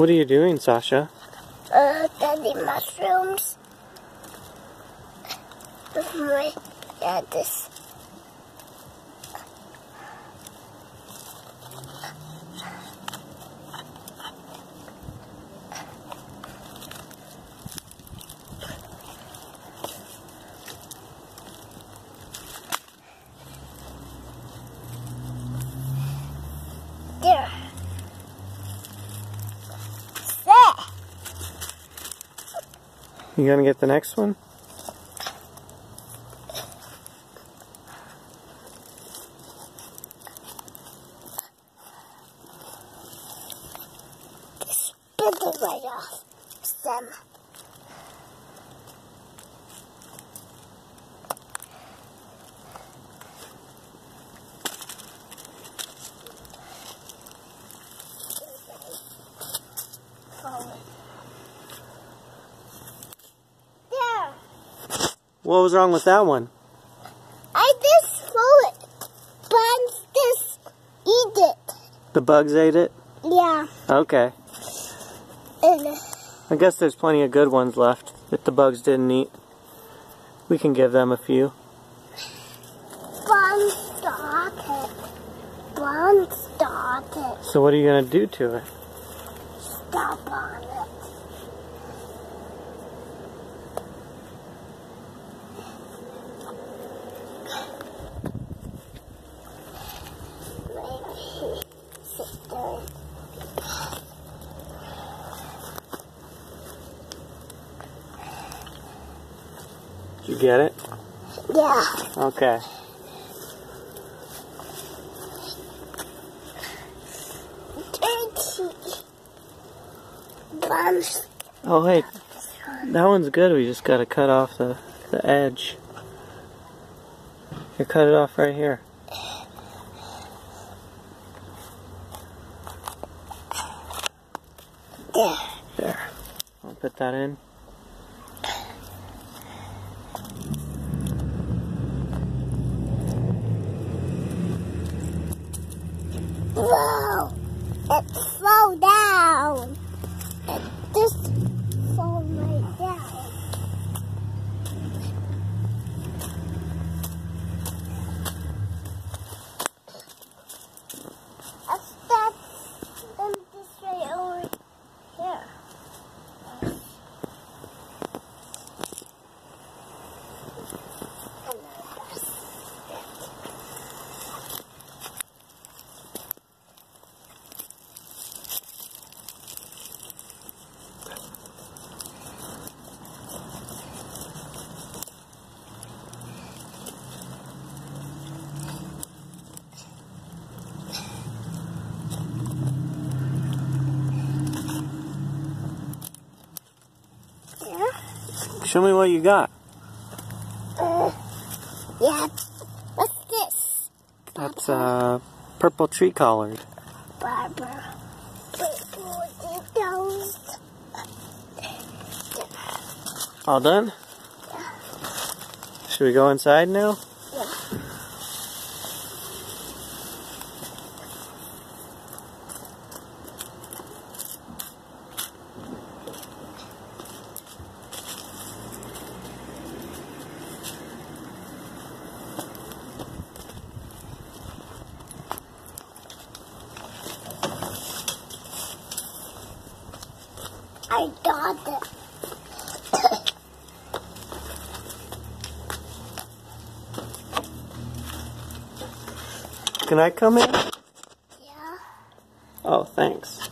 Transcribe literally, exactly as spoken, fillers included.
What are you doing, Sasha? Uh, daddy mushrooms. With my daddy's. There. You gonna get the next one? Just spit it right off, Sam. What was wrong with that one? I just threw it. Bugs just eat it. The bugs ate it? Yeah. Okay. And I guess there's plenty of good ones left that the bugs didn't eat. We can give them a few. Bugs stop it. Bugs stop it. So what are you going to do to it? Stop on it. You get it? Yeah. Okay. Oh wait, that one's good. We just gotta cut off the the edge. You cut it off right here. There. There. I'll put that in. Whoa! It fell down! It just fell right down. I stuck them this way over here. Show me what you got. Uh, yeah. What's this? That's uh, purple tree collard. Barbara. Purple details. All done? Yeah. Should we go inside now? Yeah. I got it. Can I come in? Yeah. Oh, thanks.